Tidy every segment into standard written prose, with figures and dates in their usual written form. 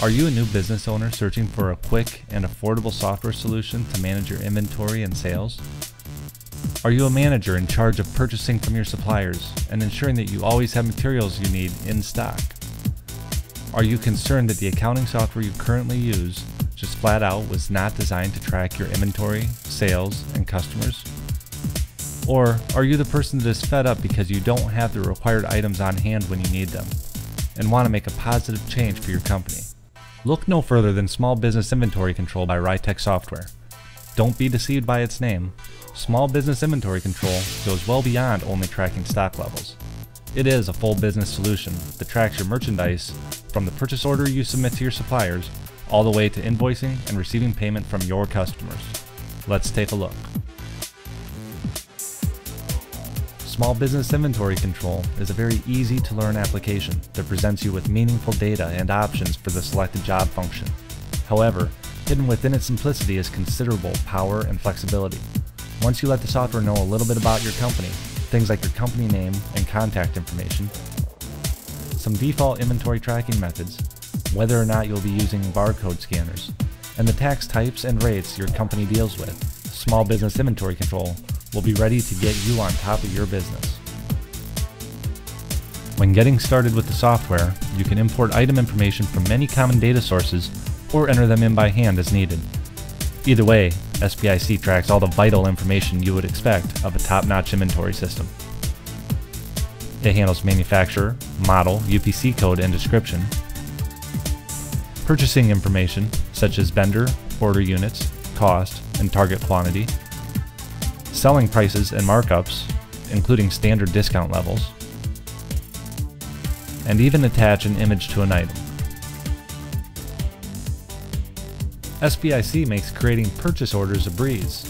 Are you a new business owner searching for a quick and affordable software solution to manage your inventory and sales? Are you a manager in charge of purchasing from your suppliers and ensuring that you always have materials you need in stock? Are you concerned that the accounting software you currently use just flat out was not designed to track your inventory, sales, and customers? Or are you the person that is fed up because you don't have the required items on hand when you need them and want to make a positive change for your company? Look no further than Small Business Inventory Control by RyTech Software. Don't be deceived by its name. Small Business Inventory Control goes well beyond only tracking stock levels. It is a full business solution that tracks your merchandise from the purchase order you submit to your suppliers all the way to invoicing and receiving payment from your customers. Let's take a look. Small Business Inventory Control is a very easy to learn application that presents you with meaningful data and options for the selected job function. However, hidden within its simplicity is considerable power and flexibility. Once you let the software know a little bit about your company, things like your company name and contact information, some default inventory tracking methods, whether or not you'll be using barcode scanners, and the tax types and rates your company deals with, Small Business Inventory Control will be ready to get you on top of your business. When getting started with the software, you can import item information from many common data sources or enter them in by hand as needed. Either way, SBIC tracks all the vital information you would expect of a top-notch inventory system. It handles manufacturer, model, UPC code and description, purchasing information such as vendor, order units, cost, and target quantity, selling prices and markups, including standard discount levels, and even attach an image to an item. SBIC makes creating purchase orders a breeze.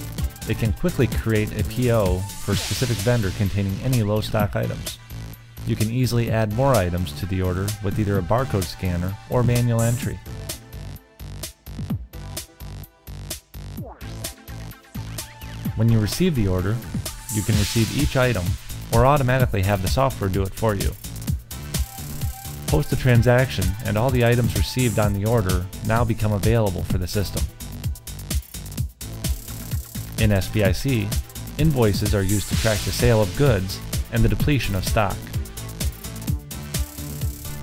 It can quickly create a PO for a specific vendor containing any low stock items. You can easily add more items to the order with either a barcode scanner or manual entry. When you receive the order, you can receive each item or automatically have the software do it for you. Post the transaction and all the items received on the order now become available for the system. In SBIC, invoices are used to track the sale of goods and the depletion of stock.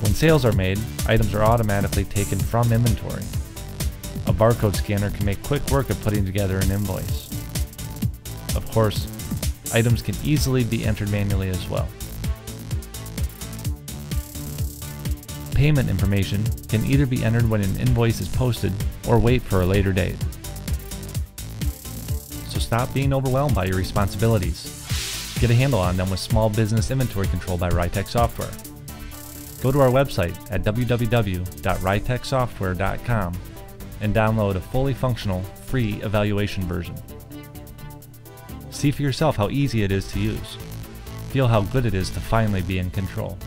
When sales are made, items are automatically taken from inventory. A barcode scanner can make quick work of putting together an invoice. Of course, items can easily be entered manually as well. Payment information can either be entered when an invoice is posted or wait for a later date. So stop being overwhelmed by your responsibilities. Get a handle on them with Small Business Inventory Control by RyTech Software. Go to our website at www.rytechsoftware.com and download a fully functional, free evaluation version. See for yourself how easy it is to use. Feel how good it is to finally be in control.